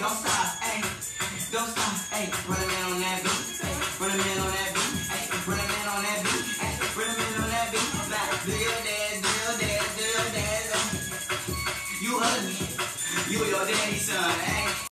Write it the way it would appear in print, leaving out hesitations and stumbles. Don't stop, ayy. Don't stop, ayy.